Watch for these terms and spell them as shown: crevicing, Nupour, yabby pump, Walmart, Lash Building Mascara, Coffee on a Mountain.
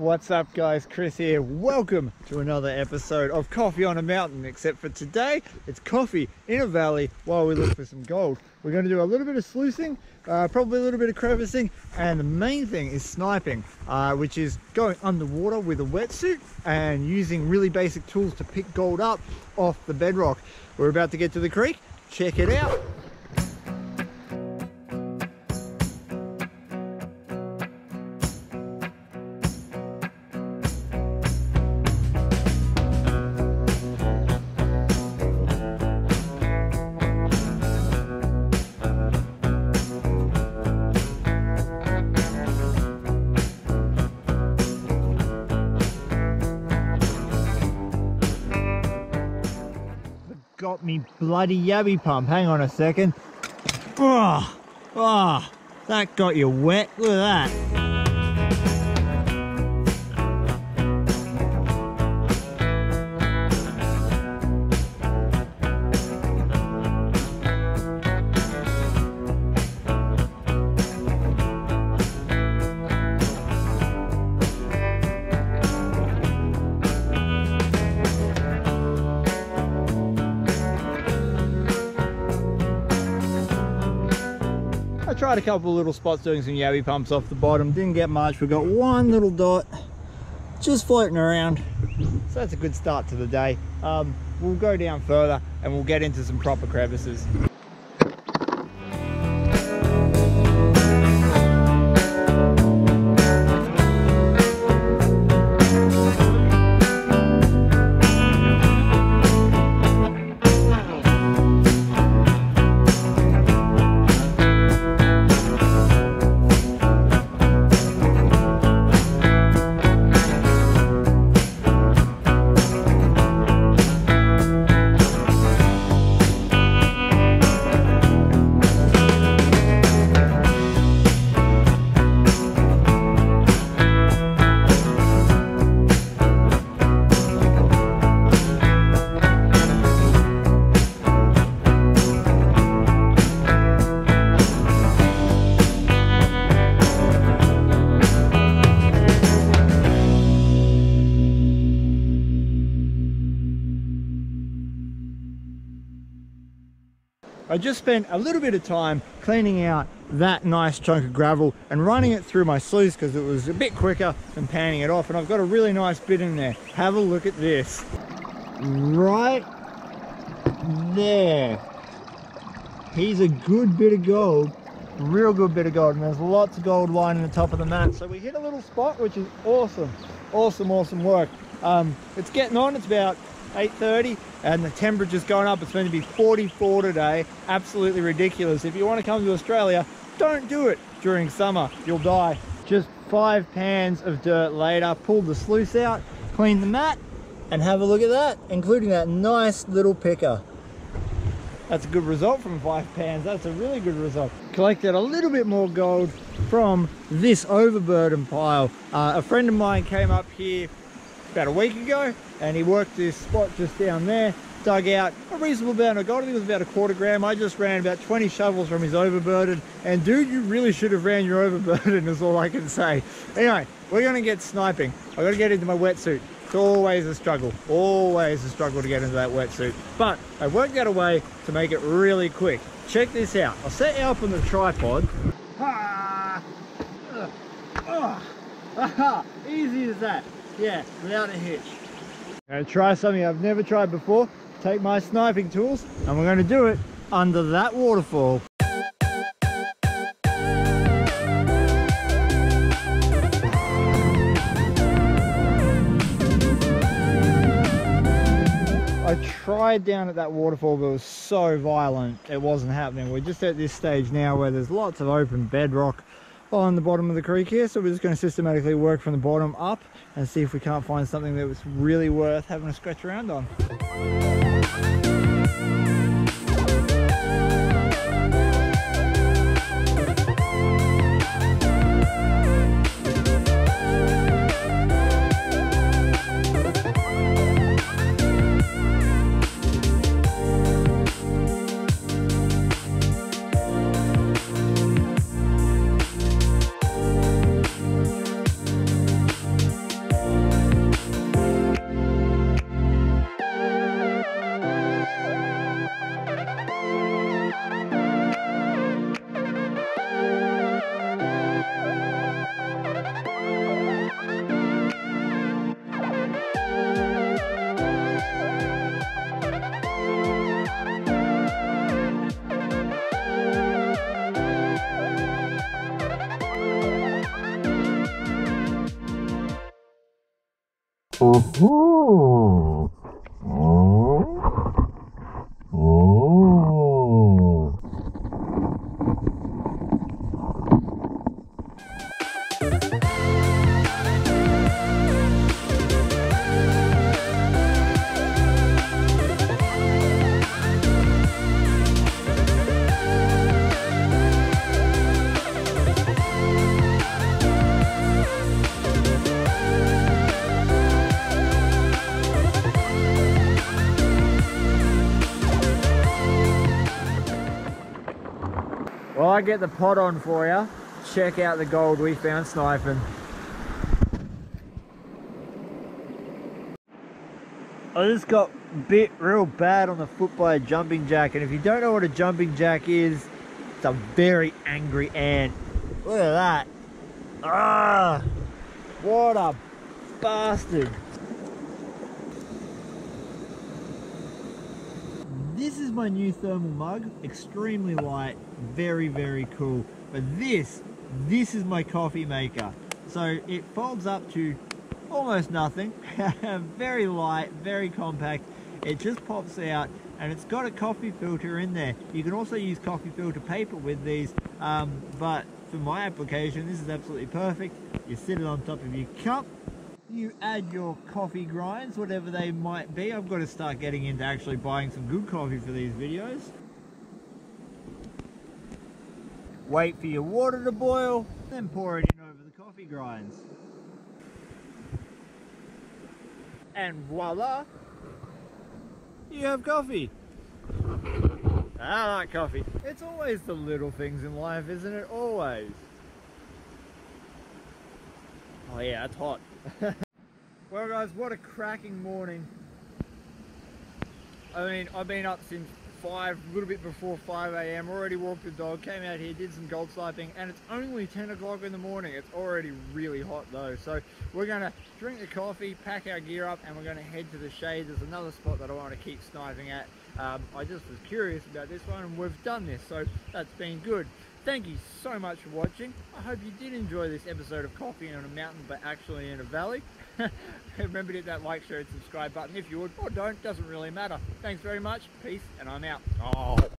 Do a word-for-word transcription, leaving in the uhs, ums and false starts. What's up guys, Chris here. Welcome to another episode of Coffee on a Mountain, except for today, it's coffee in a valley while we look for some gold. We're gonna do a little bit of sluicing, uh, probably a little bit of crevicing, and the main thing is sniping, uh, which is going underwater with a wetsuit and using really basic tools to pick gold up off the bedrock. We're about to get to the creek, check it out. Got me bloody yabby pump. Hang on a second. Oh, oh, that got you wet. Look at that. Tried a couple of little spots doing some yabby pumps off the bottom, didn't get much. We got one little dot just floating around, so that's a good start to the day. Um, we'll go down further and we'll get into some proper crevices. I just spent a little bit of time cleaning out that nice chunk of gravel and running it through my sluice because it was a bit quicker than panning it off, and I've got a really nice bit in there. Have a look at this. Right there. He's a good bit of gold, a real good bit of gold, and there's lots of gold lying in the top of the mat. So we hit a little spot, which is awesome. Awesome, awesome work. Um, it's getting on, it's about eight thirty and the temperature's going up. It's going to be forty-four today. Absolutely ridiculous. If you want to come to Australia, don't do it during summer, you'll die. Just five pans of dirt later, pulled the sluice out, cleaned the mat, and have a look at that, including that nice little picker. That's a good result from five pans. That's a really good result. Collected a little bit more gold from this overburden pile. Uh, a friend of mine came up here about a week ago and he worked this spot just down there, dug out a reasonable amount of gold. I think it was about a quarter gram. I just ran about twenty shovels from his overburden, and dude, you really should have ran your overburden is all I can say. Anyway, we're gonna get sniping. I gotta get into my wetsuit. It's always a struggle, always a struggle to get into that wetsuit, but I worked out a way to make it really quick. Check this out. I'll set you up on the tripod. Ah, uh, oh, aha, easy as that. Yeah, without a hitch. I'm going to try something I've never tried before. Take my sniping tools and we're going to do it under that waterfall. I tried down at that waterfall, but it was so violent it wasn't happening. We're just at this stage now where there's lots of open bedrock on the bottom of the creek here, so we're just going to systematically work from the bottom up and see if we can't find something that was really worth having a scratch around on. Oh, oh, oh. Well, I get the pot on for you. Check out the gold we found sniping. I just got bit real bad on the foot by a jumping jack, and if you don't know what a jumping jack is, it's a very angry ant. Look at that. Ah, what a bastard. This is my new thermal mug, extremely light, very, very cool. But this, this is my coffee maker. So it folds up to almost nothing, very light, very compact. It just pops out and it's got a coffee filter in there. You can also use coffee filter paper with these, um, but for my application, this is absolutely perfect. You sit it on top of your cup. You add your coffee grinds, whatever they might be. I've got to start getting into actually buying some good coffee for these videos. Wait for your water to boil, then pour it in over the coffee grinds. And voila, you have coffee. I like coffee. It's always the little things in life, isn't it? Always. Oh yeah, it's hot. Well guys, what a cracking morning. I mean, I've been up since five, a little bit before five A M, already walked the dog, came out here, did some gold sniping, and it's only ten o'clock in the morning. It's already really hot though, so we're gonna drink the coffee, pack our gear up, and we're gonna head to the shade. There's another spot that I want to keep sniping at. um, I just was curious about this one, and we've done this, so that's been good. Thank you so much for watching. I hope you did enjoy this episode of Coffee on a Mountain, but actually in a valley. Remember to hit that like, share and subscribe button if you would, or don't, doesn't really matter. Thanks very much, peace, and I'm out. Oh.